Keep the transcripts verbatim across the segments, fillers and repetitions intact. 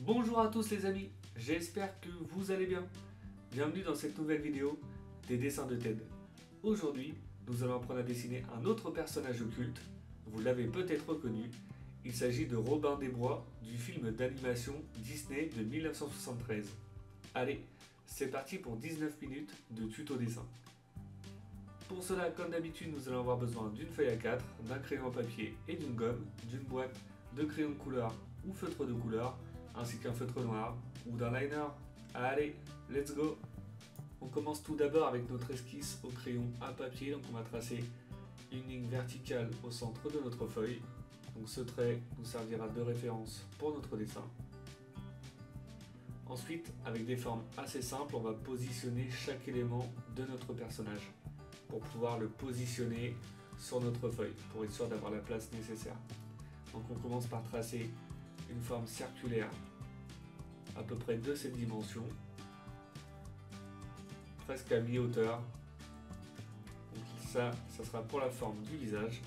Bonjour à tous les amis, j'espère que vous allez bien. Bienvenue dans cette nouvelle vidéo des dessins de Ted. Aujourd'hui, nous allons apprendre à dessiner un autre personnage occulte. Vous l'avez peut-être reconnu, il s'agit de Robin des Bois du film d'animation Disney de mille neuf cent soixante-treize. Allez, c'est parti pour dix-neuf minutes de tuto dessin. Pour cela, comme d'habitude, nous allons avoir besoin d'une feuille A quatre, d'un crayon à papier et d'une gomme, d'une boîte, de crayons de couleur ou feutre de couleur, ainsi qu'un feutre noir ou d'un liner. Allez, let's go! On commence tout d'abord avec notre esquisse au crayon à papier. Donc on va tracer une ligne verticale au centre de notre feuille. Donc ce trait nous servira de référence pour notre dessin. Ensuite, avec des formes assez simples, on va positionner chaque élément de notre personnage pour pouvoir le positionner sur notre feuille, pour être sûr d'avoir la place nécessaire. Donc on commence par tracer une forme circulaire à peu près de cette dimension, presque à mi-hauteur. Donc ça, ça sera pour la forme du visage.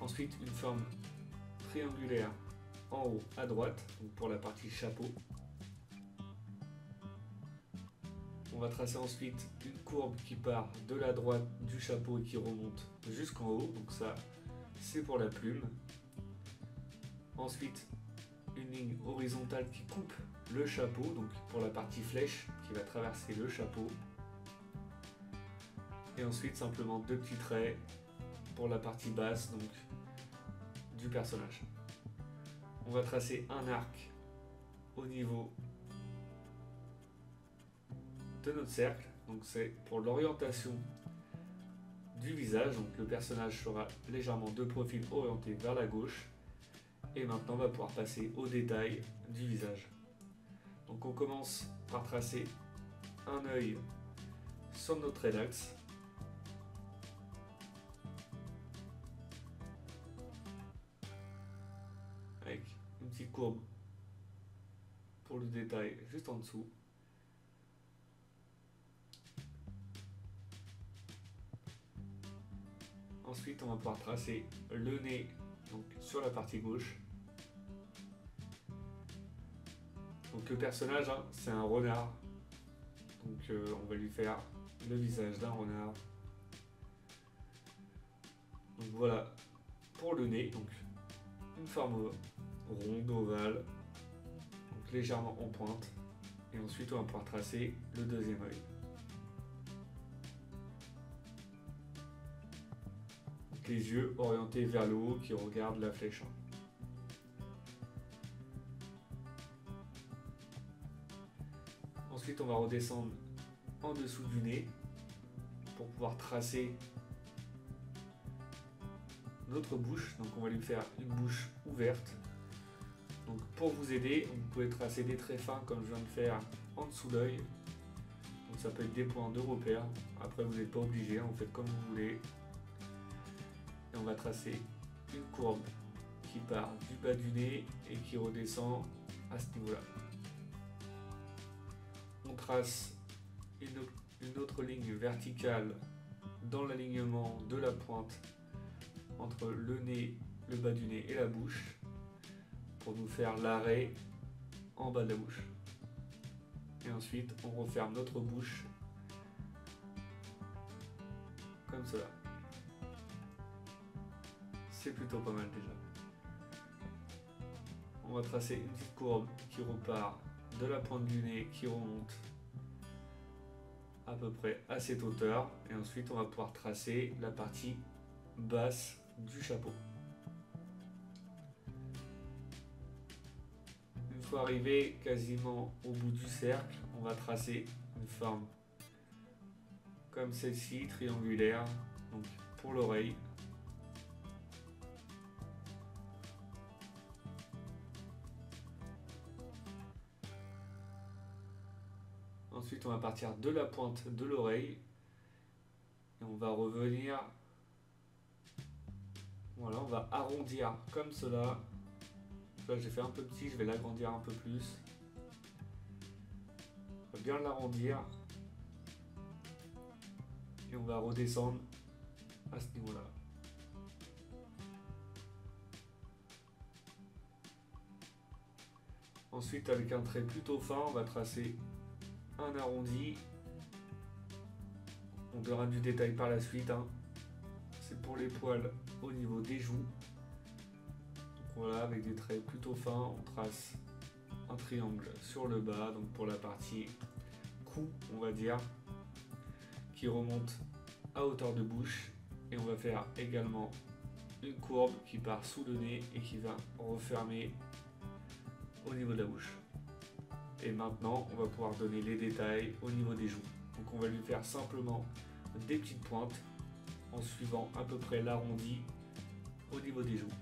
Ensuite, une forme triangulaire en haut à droite, donc pour la partie chapeau. On va tracer ensuite une courbe qui part de la droite du chapeau et qui remonte jusqu'en haut, donc ça c'est pour la plume. Ensuite, une ligne horizontale qui coupe le chapeau, donc pour la partie flèche qui va traverser le chapeau. Et ensuite simplement deux petits traits pour la partie basse donc du personnage. On va tracer un arc au niveau de notre cercle, donc c'est pour l'orientation du visage, donc le personnage sera légèrement de profil orienté vers la gauche. Et maintenant on va pouvoir passer au détail du visage. Donc on commence par tracer un œil sur notre trait d'axe. Avec une petite courbe pour le détail juste en dessous. Ensuite on va pouvoir tracer le nez donc sur la partie gauche. Donc le personnage, hein, c'est un renard, donc euh, on va lui faire le visage d'un renard. Donc voilà pour le nez, donc une forme ronde, ovale, donc légèrement en pointe. Et ensuite on va pouvoir tracer le deuxième œil. Donc les yeux orientés vers le haut qui regardent la flèche. Ensuite, on va redescendre en dessous du nez pour pouvoir tracer notre bouche. Donc, on va lui faire une bouche ouverte. Donc, pour vous aider, vous pouvez tracer des traits fins comme je viens de faire en dessous de l'œil. Donc, ça peut être des points de repère. Après, vous n'êtes pas obligé, vous faites comme vous voulez. Et on va tracer une courbe qui part du bas du nez et qui redescend à ce niveau-là. On trace une autre ligne verticale dans l'alignement de la pointe entre le nez, le bas du nez et la bouche pour nous faire l'arrêt en bas de la bouche. Et ensuite, on referme notre bouche comme cela. C'est plutôt pas mal déjà. On va tracer une petite courbe qui repart de la pointe du nez qui remonte à peu près à cette hauteur, et ensuite on va pouvoir tracer la partie basse du chapeau. Une fois arrivé quasiment au bout du cercle, on va tracer une forme comme celle-ci, triangulaire, donc pour l'oreille. Ensuite, on va partir de la pointe de l'oreille et on va revenir. Voilà, on va arrondir comme cela. Là, j'ai fait un peu petit, je vais l'agrandir un peu plus. On va bien l'arrondir et on va redescendre à ce niveau-là. Ensuite, avec un trait plutôt fin, on va tracer un arrondi. On verra du détail par la suite, hein. C'est pour les poils au niveau des joues. Donc voilà, avec des traits plutôt fins, on trace un triangle sur le bas, donc pour la partie cou, on va dire, qui remonte à hauteur de bouche. Et on va faire également une courbe qui part sous le nez et qui va refermer au niveau de la bouche. Et maintenant, on va pouvoir donner les détails au niveau des joues. Donc on va lui faire simplement des petites pointes en suivant à peu près l'arrondi au niveau des joues.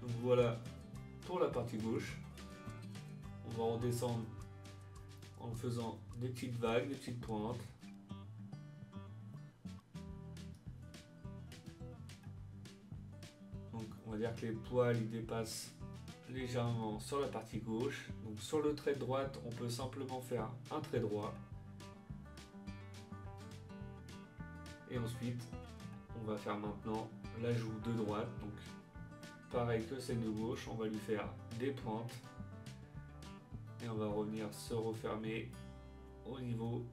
Donc voilà pour la partie gauche. On va redescendre en faisant des petites vagues, des petites pointes. Donc on va dire que les poils ils dépassent légèrement sur la partie gauche. Donc sur le trait de droite, on peut simplement faire un trait droit. Et ensuite, on va faire maintenant la joue de droite. Donc pareil que celle de gauche, on va lui faire des pointes. Et on va revenir se refermer au niveau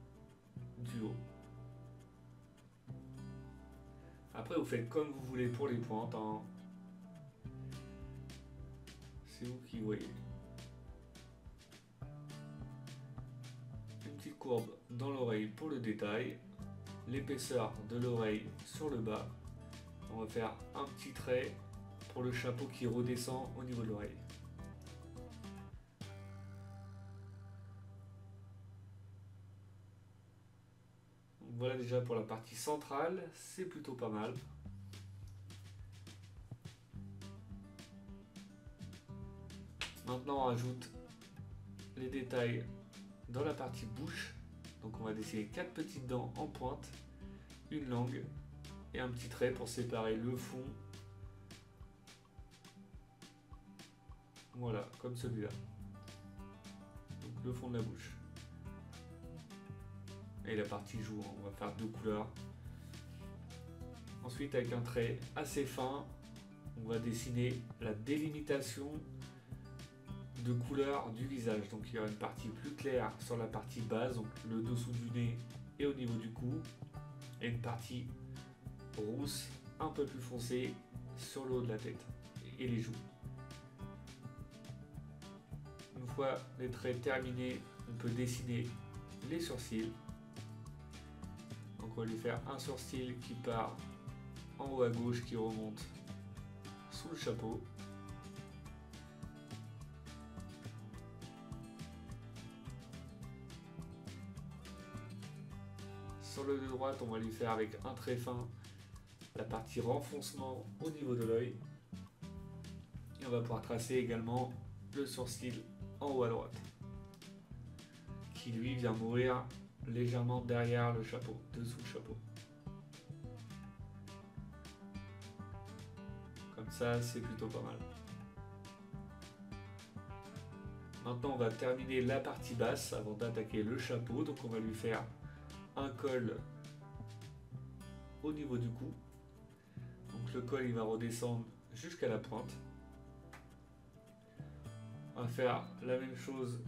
du haut. Après, vous faites comme vous voulez pour les pointes, hein. C'est vous qui voyez. Une petite courbe dans l'oreille pour le détail. L'épaisseur de l'oreille sur le bas. On va faire un petit trait pour le chapeau qui redescend au niveau de l'oreille. Voilà déjà pour la partie centrale, c'est plutôt pas mal. Maintenant on ajoute les détails dans la partie bouche, donc on va dessiner quatre petites dents en pointe, une langue et un petit trait pour séparer le fond, voilà comme celui-là, donc le fond de la bouche. Et la partie joue, on va faire deux couleurs. Ensuite avec un trait assez fin, on va dessiner la délimitation de couleur du visage, donc il y aura une partie plus claire sur la partie basse, donc le dessous du nez et au niveau du cou, et une partie rousse un peu plus foncée sur le haut de la tête et les joues. Une fois les traits terminés, on peut dessiner les sourcils, donc on va lui faire un sourcil qui part en haut à gauche qui remonte sous le chapeau. Sur le de droite, on va lui faire avec un trait fin la partie renfoncement au niveau de l'œil. Et on va pouvoir tracer également le sourcil en haut à droite, qui lui vient mourir légèrement derrière le chapeau, dessous le chapeau. Comme ça, c'est plutôt pas mal. Maintenant, on va terminer la partie basse avant d'attaquer le chapeau. Donc on va lui faire un col au niveau du cou, donc le col il va redescendre jusqu'à la pointe. On va faire la même chose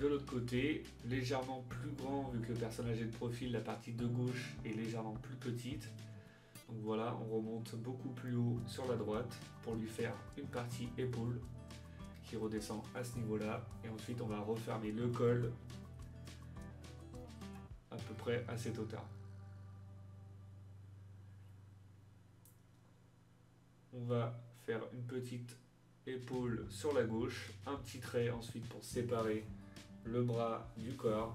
de l'autre côté, légèrement plus grand vu que le personnage est de profil, la partie de gauche est légèrement plus petite, donc voilà, on remonte beaucoup plus haut sur la droite pour lui faire une partie épaule qui redescend à ce niveau là, et ensuite on va refermer le col à peu près à cette hauteur. On va faire une petite épaule sur la gauche, un petit trait ensuite pour séparer le bras du corps,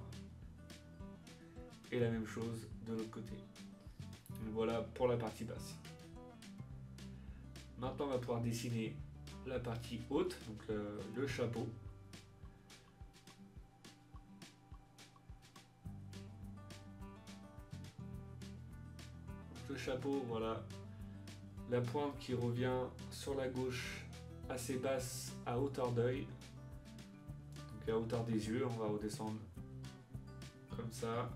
et la même chose de l'autre côté. Voilà pour la partie basse. Maintenant on va pouvoir dessiner la partie haute, donc le, le chapeau. Le chapeau, voilà la pointe qui revient sur la gauche assez basse à hauteur d'œil, donc à hauteur des yeux, on va redescendre comme ça,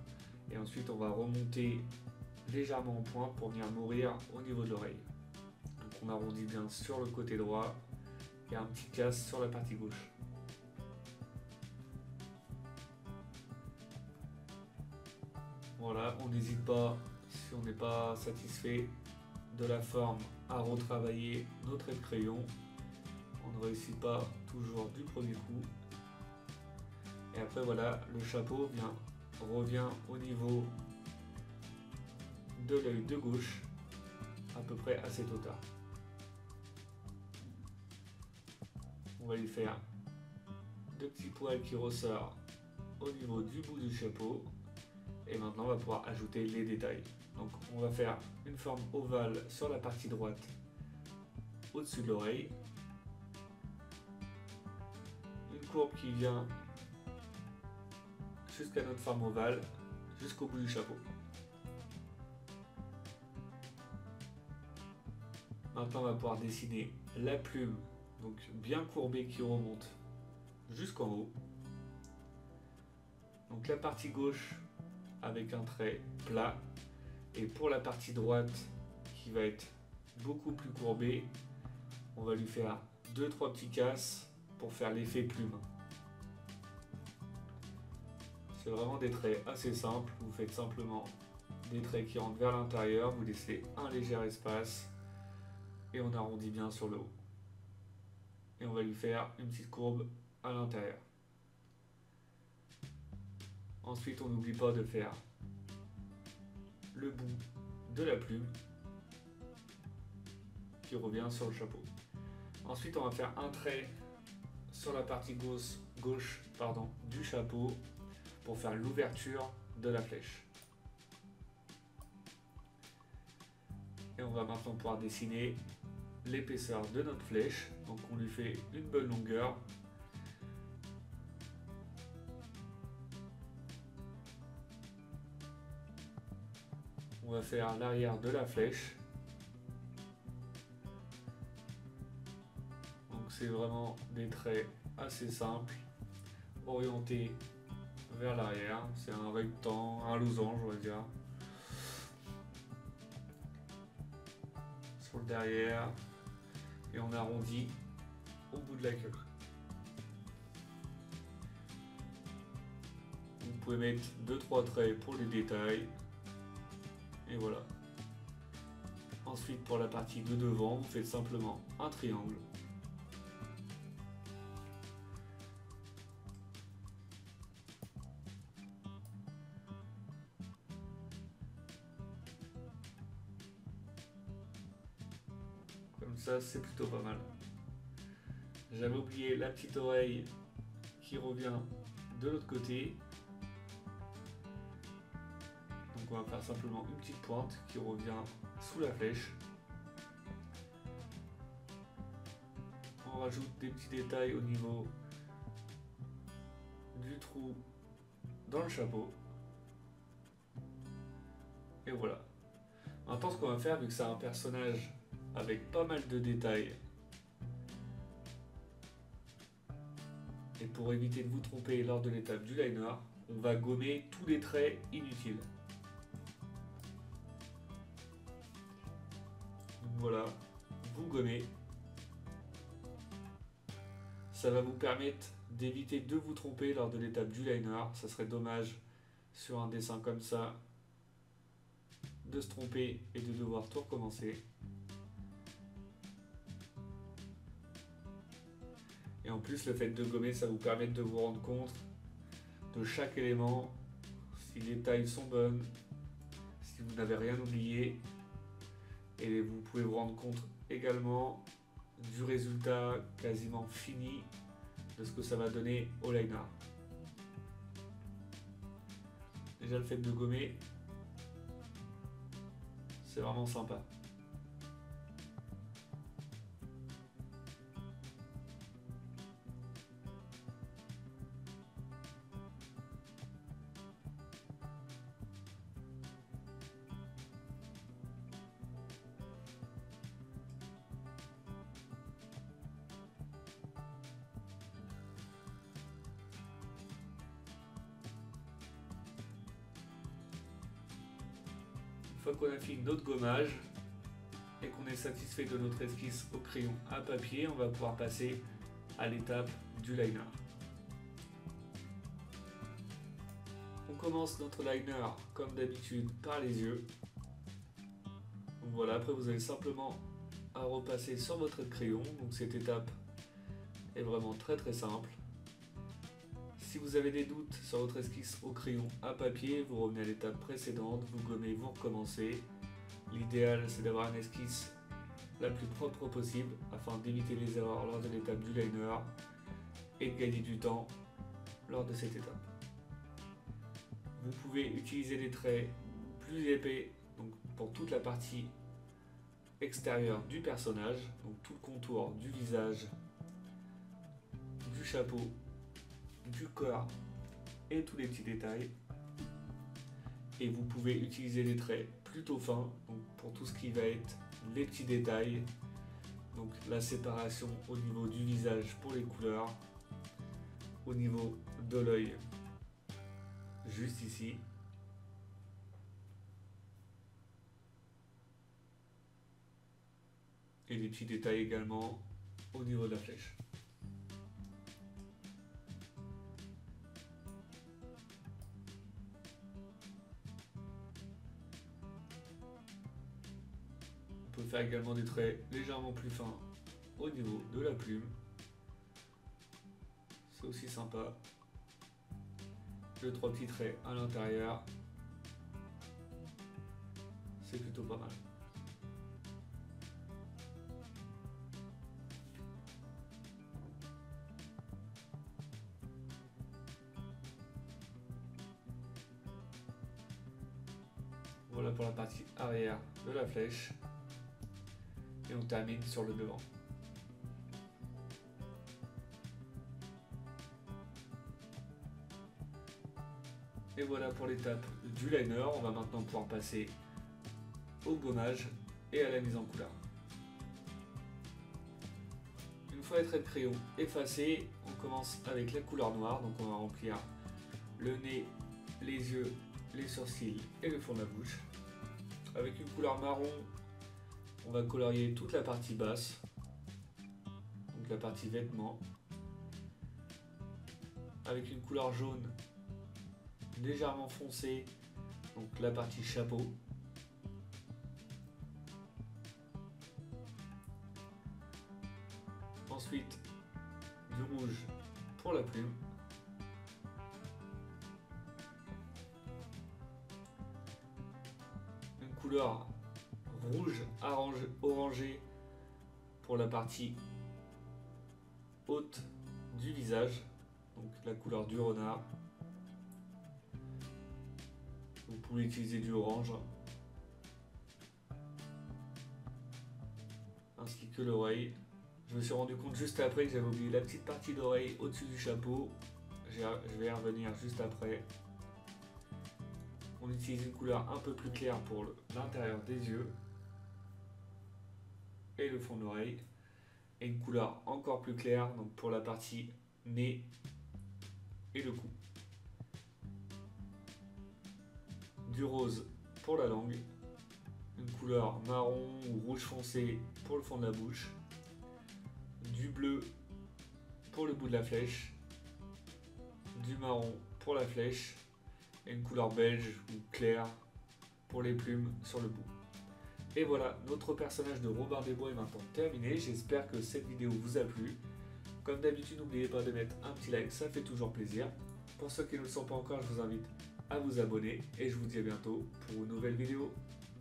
et ensuite on va remonter légèrement en pointe pour venir mourir au niveau de l'oreille. on arrondit bien sur le côté droit et un petit casse sur la partie gauche. Voilà, on n'hésite pas, si on n'est pas satisfait de la forme, à retravailler nos traits de crayon. On ne réussit pas toujours du premier coup. Et après voilà, le chapeau vient, revient au niveau de l'œil de gauche, à peu près assez total. On va lui faire deux petits poils qui ressortent au niveau du bout du chapeau. Et maintenant on va pouvoir ajouter les détails. Donc on va faire une forme ovale sur la partie droite au-dessus de l'oreille. Une courbe qui vient jusqu'à notre forme ovale, jusqu'au bout du chapeau. Maintenant on va pouvoir dessiner la plume, donc bien courbée qui remonte jusqu'en haut. Donc la partie gauche avec un trait plat, et pour la partie droite qui va être beaucoup plus courbée, on va lui faire deux trois petits casses pour faire l'effet plume. C'est vraiment des traits assez simples, vous faites simplement des traits qui rentrent vers l'intérieur, vous laissez un léger espace et on arrondit bien sur le haut. Et on va lui faire une petite courbe à l'intérieur. Ensuite, on n'oublie pas de faire le bout de la plume qui revient sur le chapeau. Ensuite, on va faire un trait sur la partie gauche, gauche pardon, du chapeau pour faire l'ouverture de la flèche. Et on va maintenant pouvoir dessiner l'épaisseur de notre flèche. Donc on lui fait une bonne longueur. On va faire l'arrière de la flèche. Donc c'est vraiment des traits assez simples, orientés vers l'arrière. C'est un rectangle, un losange on va dire. Sur le derrière. Et on arrondit au bout de la queue. Vous pouvez mettre deux trois traits pour les détails. Et voilà. Ensuite, pour la partie de devant, vous faites simplement un triangle. Comme ça, c'est plutôt pas mal. J'avais oublié la petite oreille qui revient de l'autre côté. Donc on va faire simplement une petite pointe qui revient sous la flèche. On rajoute des petits détails au niveau du trou dans le chapeau. Et voilà. Maintenant ce qu'on va faire, vu que c'est un personnage avec pas mal de détails, et pour éviter de vous tromper lors de l'étape du liner, on va gommer tous les traits inutiles. Voilà, vous gommez, ça va vous permettre d'éviter de vous tromper lors de l'étape du liner. Ça serait dommage sur un dessin comme ça de se tromper et de devoir tout recommencer. Et en plus le fait de gommer, ça vous permet de vous rendre compte de chaque élément, si les tailles sont bonnes, si vous n'avez rien oublié. Et vous pouvez vous rendre compte également du résultat quasiment fini de ce que ça va donner au liner. Déjà le fait de gommer, c'est vraiment sympa. Une fois qu'on a fini notre gommage et qu'on est est satisfait de notre esquisse au crayon à papier, on va pouvoir passer à l'étape du liner. On commence notre liner comme d'habitude par les yeux. Donc voilà, après vous avez simplement à repasser sur votre crayon. Donc cette étape est vraiment très très simple. Si vous avez des doutes sur votre esquisse au crayon à papier, vous revenez à l'étape précédente, vous gommez, vous recommencez. L'idéal c'est d'avoir une esquisse la plus propre possible afin d'éviter les erreurs lors de l'étape du liner et de gagner du temps lors de cette étape. Vous pouvez utiliser des traits plus épais donc pour toute la partie extérieure du personnage, donc tout le contour du visage, du chapeau, du corps et tous les petits détails. Et vous pouvez utiliser des traits plutôt fins donc pour tout ce qui va être les petits détails, donc la séparation au niveau du visage pour les couleurs, au niveau de l'œil juste ici, et des petits détails également au niveau de la flèche. On peut faire également des traits légèrement plus fins au niveau de la plume, c'est aussi sympa. Deux, trois petits traits à l'intérieur, c'est plutôt pas mal. Voilà pour la partie arrière de la flèche. Et on termine sur le devant. Et voilà pour l'étape du liner. On va maintenant pouvoir passer au gommage et à la mise en couleur. Une fois les traits de crayon effacés, on commence avec la couleur noire. Donc on va remplir le nez, les yeux, les sourcils et le fond de la bouche. Avec une couleur marron, on va colorier toute la partie basse, donc la partie vêtements. Avec une couleur jaune légèrement foncée, donc la partie chapeau. Ensuite, du rouge pour la plume. Une couleur rouge, orange, orangé pour la partie haute du visage, donc la couleur du renard. Vous pouvez utiliser du orange, ainsi que l'oreille. Je me suis rendu compte juste après que j'avais oublié la petite partie d'oreille au-dessus du chapeau. Je vais y revenir juste après. On utilise une couleur un peu plus claire pour l'intérieur des yeux et le fond de l'oreille, et une couleur encore plus claire donc pour la partie nez et le cou. Du rose pour la langue, une couleur marron ou rouge foncé pour le fond de la bouche, du bleu pour le bout de la flèche, du marron pour la flèche et une couleur belge ou claire pour les plumes sur le bout. Et voilà, notre personnage de Robin des Bois est maintenant terminé. J'espère que cette vidéo vous a plu. Comme d'habitude, n'oubliez pas de mettre un petit like, ça fait toujours plaisir. Pour ceux qui ne le sont pas encore, je vous invite à vous abonner et je vous dis à bientôt pour une nouvelle vidéo.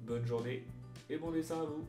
Bonne journée et bon dessin à vous!